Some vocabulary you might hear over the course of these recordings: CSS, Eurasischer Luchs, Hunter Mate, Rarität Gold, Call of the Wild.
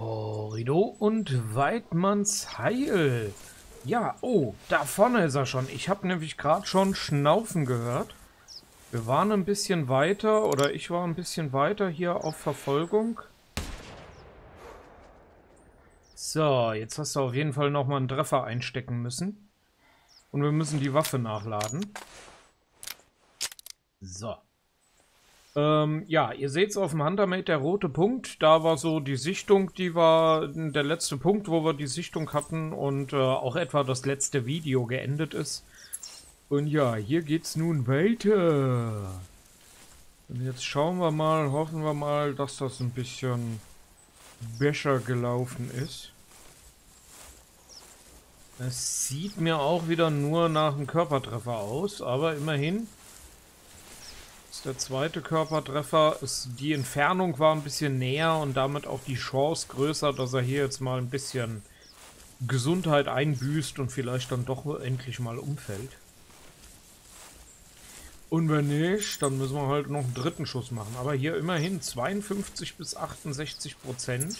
Rido und Weidmanns Heil. Ja, oh, da vorne ist er schon. Ich habe nämlich gerade schon Schnaufen gehört. Wir waren ein bisschen weiter, oder ich war ein bisschen weiter hier auf Verfolgung. So, jetzt hast du auf jeden Fall nochmal einen Treffer einstecken müssen. Und wir müssen die Waffe nachladen. So. Ja, ihr seht es auf dem Hunter Mate, der rote Punkt. Da war so die Sichtung, die war der letzte Punkt, wo wir die Sichtung hatten und auch etwa das letzte Video geendet ist. Und ja, hier geht's nun weiter. Und jetzt schauen wir mal, hoffen wir mal, dass das ein bisschen besser gelaufen ist. Es sieht mir auch wieder nur nach einem Körpertreffer aus, aber immerhin. Der zweite Körpertreffer, die Entfernung war ein bisschen näher und damit auch die Chance größer, dass er hier jetzt mal ein bisschen Gesundheit einbüßt und vielleicht dann doch endlich mal umfällt. Und wenn nicht, dann müssen wir halt noch einen dritten Schuss machen. Aber hier immerhin 52 bis 68%.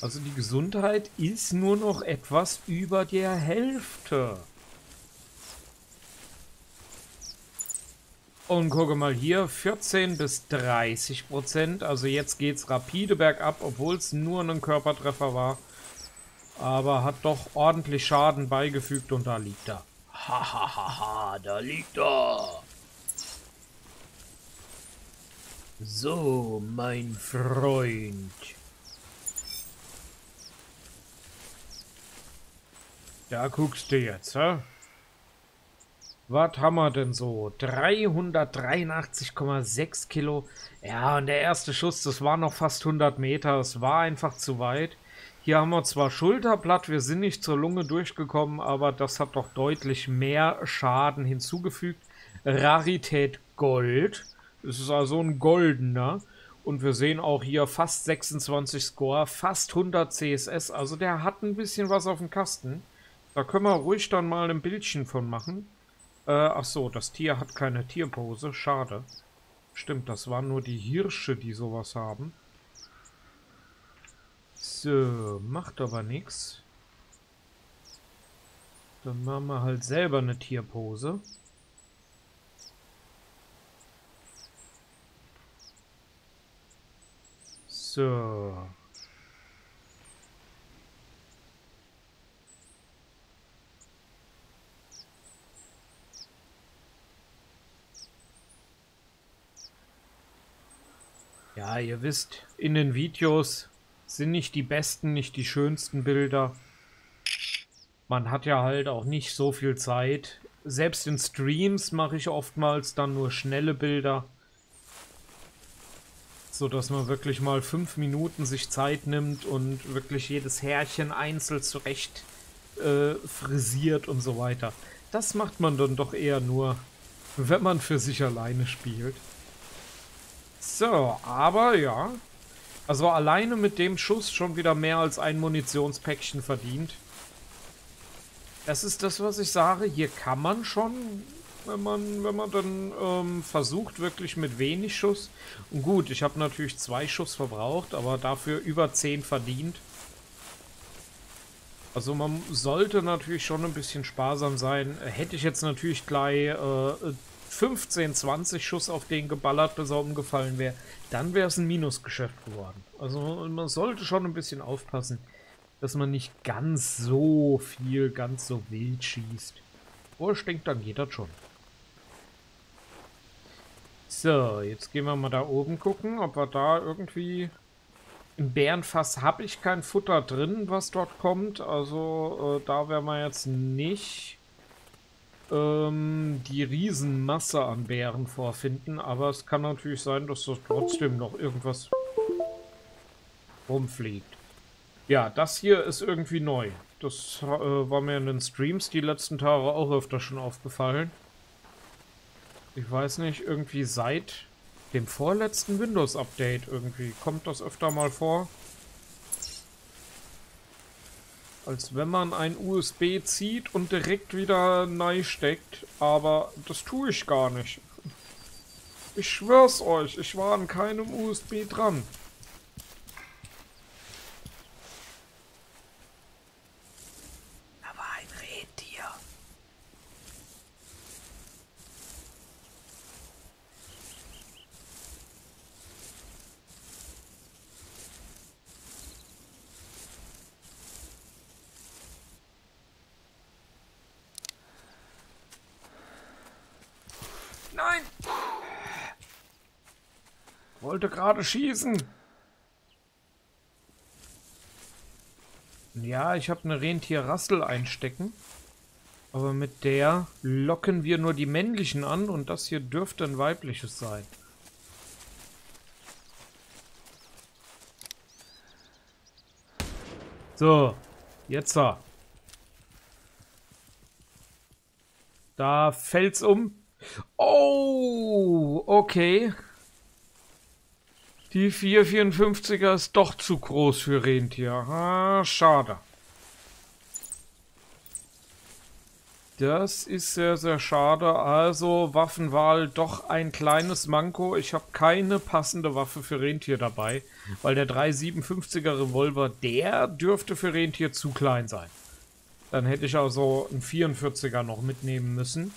Also die Gesundheit ist nur noch etwas über der Hälfte. Und gucke mal hier, 14 bis 30%. Also jetzt geht es rapide bergab, obwohl es nur ein Körpertreffer war. Aber hat doch ordentlich Schaden beigefügt und da liegt er. Hahaha, da liegt er. So, mein Freund. Da guckst du jetzt, hä? Was haben wir denn so? 383,6 Kilo. Ja, und der erste Schuss, das war noch fast 100 Meter. Es war einfach zu weit. Hier haben wir zwar Schulterblatt, wir sind nicht zur Lunge durchgekommen, aber das hat doch deutlich mehr Schaden hinzugefügt. Rarität Gold. Es ist also ein goldener. Und wir sehen auch hier fast 26 Score, fast 100 CSS. Also der hat ein bisschen was auf dem Kasten. Da können wir ruhig dann mal ein Bildchen von machen. Ach so, das Tier hat keine Tierpose. Schade. Stimmt, das waren nur die Hirsche, die sowas haben. So, macht aber nichts. Dann machen wir halt selber eine Tierpose. So. Ja, ihr wisst, in den Videos sind nicht die besten, nicht die schönsten Bilder. Man hat ja halt auch nicht so viel Zeit. Selbst in Streams mache ich oftmals dann nur schnelle Bilder. So dass man wirklich mal 5 Minuten sich Zeit nimmt und wirklich jedes Härchen einzeln zurecht frisiert und so weiter. Das macht man dann doch eher nur, wenn man für sich alleine spielt. So, aber ja, also alleine mit dem Schuss schon wieder mehr als ein Munitionspäckchen verdient. Das ist das, was ich sage, hier kann man schon, wenn man dann versucht, wirklich mit wenig Schuss. Und gut, ich habe natürlich 2 Schuss verbraucht, aber dafür über 10 verdient. Also man sollte natürlich schon ein bisschen sparsam sein. Hätte ich jetzt natürlich gleich 15, 20 Schuss auf den geballert, bis er umgefallen wäre, dann wäre es ein Minusgeschäft geworden. Also man sollte schon ein bisschen aufpassen, dass man nicht ganz so viel, ganz so wild schießt. Oh, ich denke, dann geht das schon. So, jetzt gehen wir mal da oben gucken, ob wir da irgendwie... Im Bärenfass habe ich kein Futter drin, was dort kommt. Also da wären wir jetzt nicht... die Riesenmasse an Bären vorfinden, aber es kann natürlich sein, dass das trotzdem noch irgendwas rumfliegt. Ja, das hier ist irgendwie neu. Das war mir in den Streams die letzten Tage auch öfter schon aufgefallen. Ich weiß nicht, irgendwie seit dem vorletzten Windows-Update irgendwie kommt das öfter mal vor. Als wenn man ein USB zieht und direkt wieder neu steckt. Aber das tue ich gar nicht. Ich schwör's euch, ich war an keinem USB dran. Nein! Wollte gerade schießen. Ja, ich habe eine Rentierrassel einstecken. Aber mit der locken wir nur die männlichen an und das hier dürfte ein weibliches sein. So, jetzt so. Da fällt's um. Oh, okay. Die 454er ist doch zu groß für Rentier. Ah, schade. Das ist sehr, sehr schade. Also Waffenwahl doch ein kleines Manko. Ich habe keine passende Waffe für Rentier dabei, weil der 357er Revolver, der dürfte für Rentier zu klein sein. Dann hätte ich also einen 44er noch mitnehmen müssen.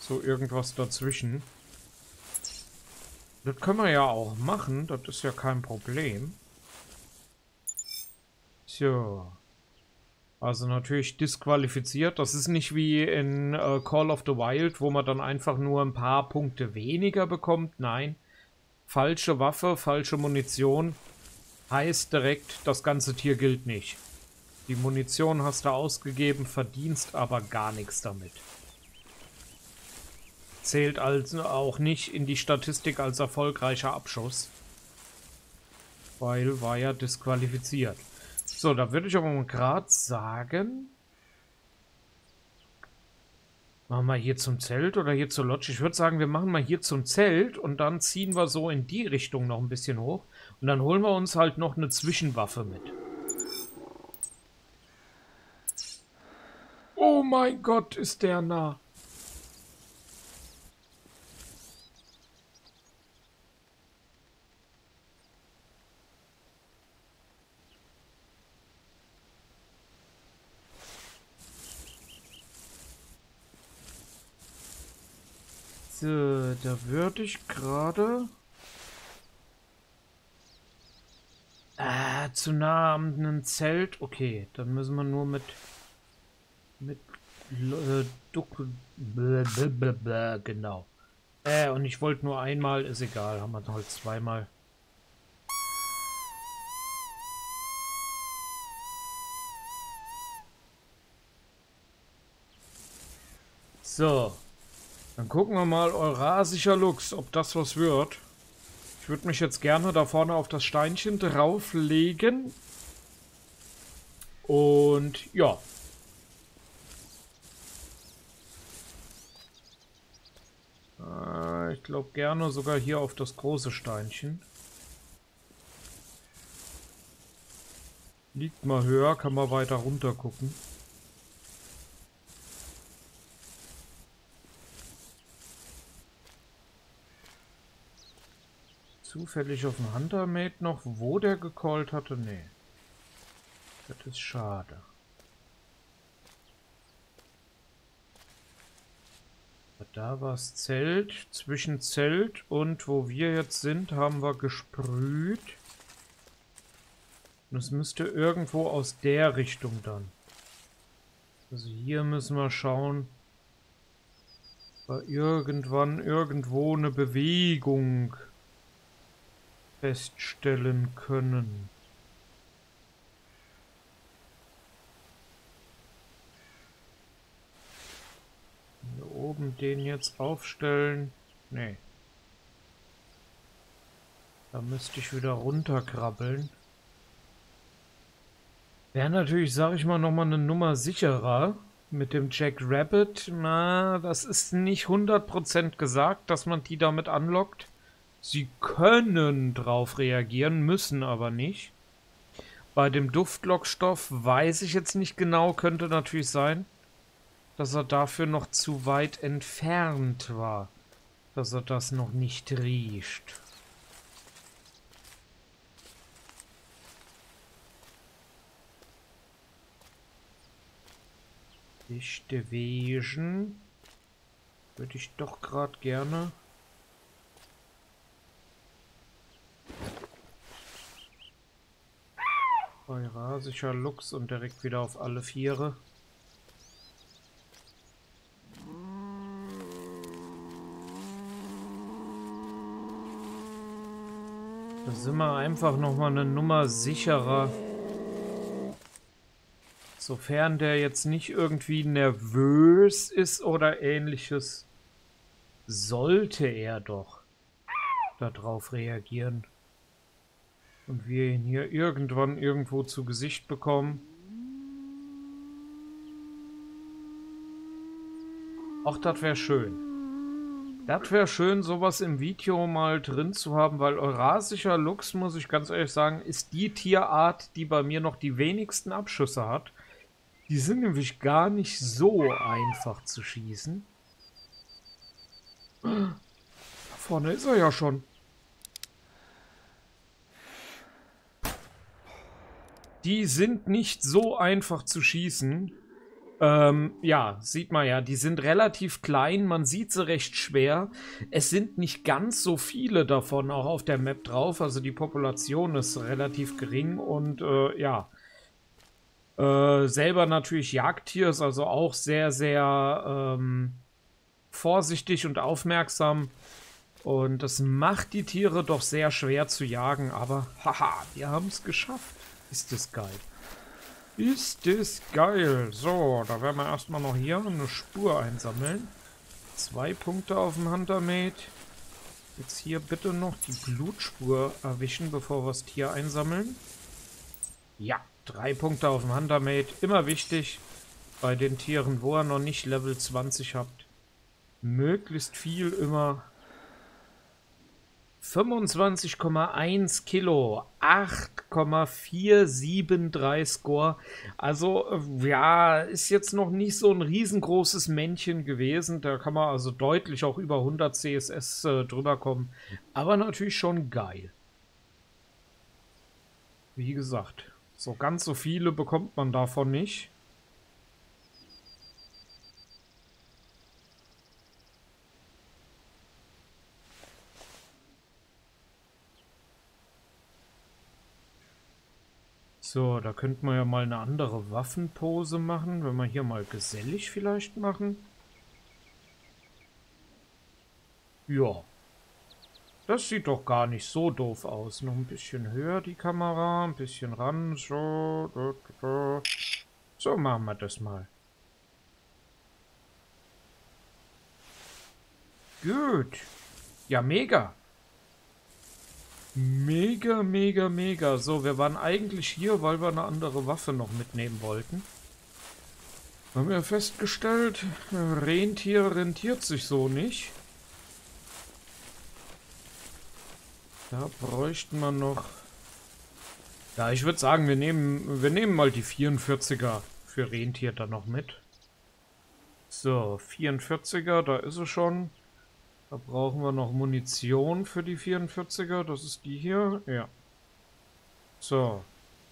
So irgendwas dazwischen. Das können wir ja auch machen. Das ist ja kein Problem. So. Also natürlich disqualifiziert. Das ist nicht wie in Call of the Wild, wo man dann einfach nur ein paar Punkte weniger bekommt. Nein. Falsche Waffe, falsche Munition heißt direkt, das ganze Tier gilt nicht. Die Munition hast du ausgegeben, verdienst aber gar nichts damit. Zählt also auch nicht in die Statistik als erfolgreicher Abschuss. Weil war ja disqualifiziert. So, da würde ich aber mal gerade sagen, machen wir hier zum Zelt oder hier zur Lodge. Ich würde sagen, wir machen mal hier zum Zelt und dann ziehen wir so in die Richtung noch ein bisschen hoch. Und dann holen wir uns halt noch eine Zwischenwaffe mit. Oh mein Gott, ist der nah. So, da würde ich gerade zu nah an einem Zelt. Okay, dann müssen wir nur mit genau. Und ich wollte nur einmal, ist egal, haben wir halt zweimal. So. Dann gucken wir mal, Eurasischer Luchs, ob das was wird. Ich würde mich jetzt gerne da vorne auf das Steinchen drauflegen. Und ja. Ich glaube gerne sogar hier auf das große Steinchen. Liegt mal höher, kann man weiter runter gucken. Zufällig auf dem Hunter Mate noch, wo der gecallt hatte? Nee. Das ist schade. Aber da war das Zelt. Zwischen Zelt und wo wir jetzt sind, haben wir gesprüht. Und es müsste irgendwo aus der Richtung dann. Also hier müssen wir schauen. War irgendwann irgendwo eine Bewegung feststellen können. Hier oben den jetzt aufstellen. Nee. Da müsste ich wieder runterkrabbeln. Wäre natürlich, sag ich mal, nochmal eine Nummer sicherer mit dem Jack Rabbit. Na, das ist nicht 100% gesagt, dass man die damit anlockt. Sie können drauf reagieren, müssen aber nicht. Bei dem Duftlockstoff weiß ich jetzt nicht genau, könnte natürlich sein, dass er dafür noch zu weit entfernt war, dass er das noch nicht riecht. Dichte Wesen würde ich doch gerade gerne... Eurasischer Luchs und direkt wieder auf alle Viere. sind wir einfach nochmal eine Nummer sicherer. Sofern der jetzt nicht irgendwie nervös ist oder ähnliches, sollte er doch darauf reagieren. Und wir ihn hier irgendwann irgendwo zu Gesicht bekommen. Ach, das wäre schön. Das wäre schön, sowas im Video mal drin zu haben, weil Eurasischer Luchs, muss ich ganz ehrlich sagen, ist die Tierart, die bei mir noch die wenigsten Abschüsse hat. Die sind nämlich gar nicht so einfach zu schießen. Da vorne ist er ja schon. Die sind nicht so einfach zu schießen. Ja, sieht man ja. Die sind relativ klein. Man sieht sie recht schwer. Es sind nicht ganz so viele davon auch auf der Map drauf. Also die Population ist relativ gering. Und ja, selber natürlich Jagdtier, ist also auch sehr, sehr vorsichtig und aufmerksam. Und das macht die Tiere doch sehr schwer zu jagen. Aber haha, wir haben es geschafft. Ist das geil. Ist das geil. So, da werden wir erstmal noch hier eine Spur einsammeln. 2 Punkte auf dem Hunter Mate. Jetzt hier bitte noch die Blutspur erwischen, bevor wir das Tier einsammeln. Ja, 3 Punkte auf dem Hunter Mate. Immer wichtig bei den Tieren, wo ihr noch nicht Level 20 habt. Möglichst viel immer. 25,1 Kilo, 8,473 Score. Also, ja, ist jetzt noch nicht so ein riesengroßes Männchen gewesen. Da kann man also deutlich auch über 100 CSS drüber kommen. Aber natürlich schon geil. Wie gesagt, so ganz so viele bekommt man davon nicht. So, da könnte man ja mal eine andere Waffenpose machen, wenn wir hier mal gesellig vielleicht machen. Ja, das sieht doch gar nicht so doof aus. Noch ein bisschen höher die Kamera, ein bisschen ran, so. So machen wir das mal. Gut. Ja, mega. Mega, mega, mega. So, wir waren eigentlich hier, weil wir eine andere Waffe noch mitnehmen wollten. Haben wir festgestellt, Rentier rentiert sich so nicht. Da bräuchten wir noch... Ja, ich würde sagen, wir nehmen mal die 44er für Rentier dann noch mit. So, 44er, da ist es schon. Da brauchen wir noch Munition für die 44er. Das ist die hier. Ja. So.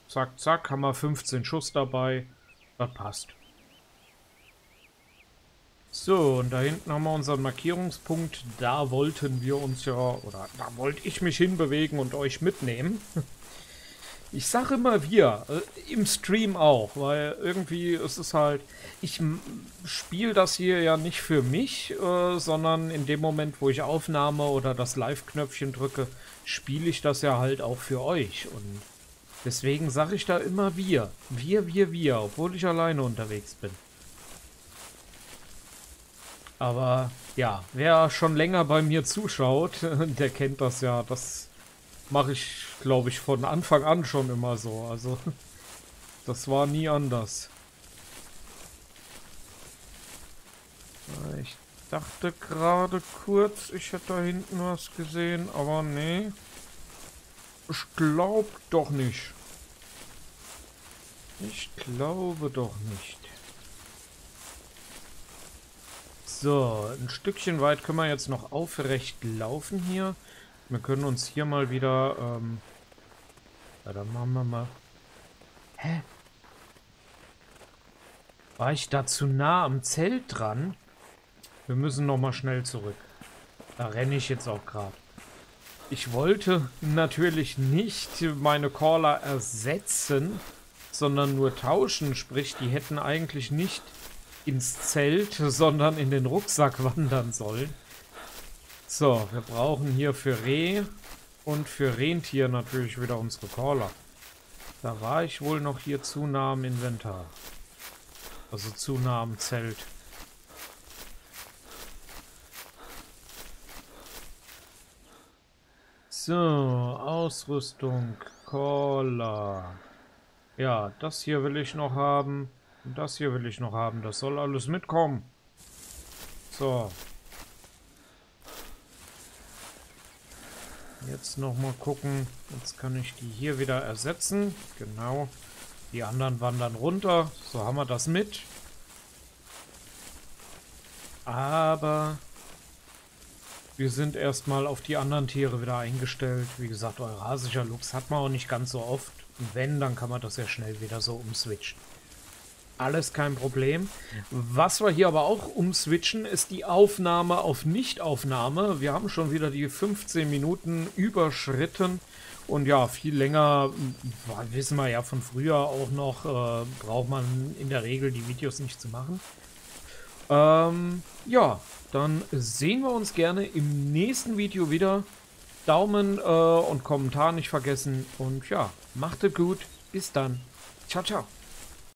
Zack, zack. Haben wir 15 Schuss dabei. Das passt. So, und da hinten haben wir unseren Markierungspunkt. Da wollten wir uns ja, oder da wollte ich mich hinbewegen und euch mitnehmen. Ich sage immer wir, im Stream auch, weil irgendwie ist es halt, ich spiele das hier ja nicht für mich, sondern in dem Moment, wo ich Aufnahme oder das Live-Knöpfchen drücke, spiele ich das ja halt auch für euch. Und deswegen sage ich da immer wir, obwohl ich alleine unterwegs bin. Aber ja, wer schon länger bei mir zuschaut, der kennt das ja, das... Mache ich, glaube ich, von Anfang an schon immer so. Also, das war nie anders. Ich dachte gerade kurz, ich hätte da hinten was gesehen, aber nee. Ich glaube doch nicht. Ich glaube doch nicht. So, ein Stückchen weit können wir jetzt noch aufrecht laufen hier. Wir können uns hier mal wieder, ja, dann machen wir mal... Hä? War ich da zu nah am Zelt dran? Wir müssen nochmal schnell zurück. Da renne ich jetzt auch gerade. Ich wollte natürlich nicht meine Caller ersetzen, sondern nur tauschen. Sprich, die hätten eigentlich nicht ins Zelt, sondern in den Rucksack wandern sollen. So, wir brauchen hier für Reh Und für Rentier natürlich wieder unsere Caller. Da war ich wohl noch hier zu nah am Inventar. Also zu nah am Zelt. So, Ausrüstung, Caller. Ja, das hier will ich noch haben. Und das hier will ich noch haben. Das soll alles mitkommen. So. Jetzt nochmal gucken. Jetzt kann ich die hier wieder ersetzen. Genau. Die anderen wandern runter. So haben wir das mit. Aber wir sind erstmal auf die anderen Tiere wieder eingestellt. Wie gesagt, Eurasischer Luchs hat man auch nicht ganz so oft. Und wenn, dann kann man das ja schnell wieder so umswitchen. Alles kein Problem. Was wir hier aber auch umswitchen, ist die Aufnahme auf Nichtaufnahme. Wir haben schon wieder die 15 Minuten überschritten. Und ja, viel länger, wissen wir ja von früher auch noch, braucht man in der Regel die Videos nicht zu machen. Ja, dann sehen wir uns gerne im nächsten Video wieder. Daumen und Kommentar nicht vergessen. Und ja, macht es gut. Bis dann. Ciao, ciao.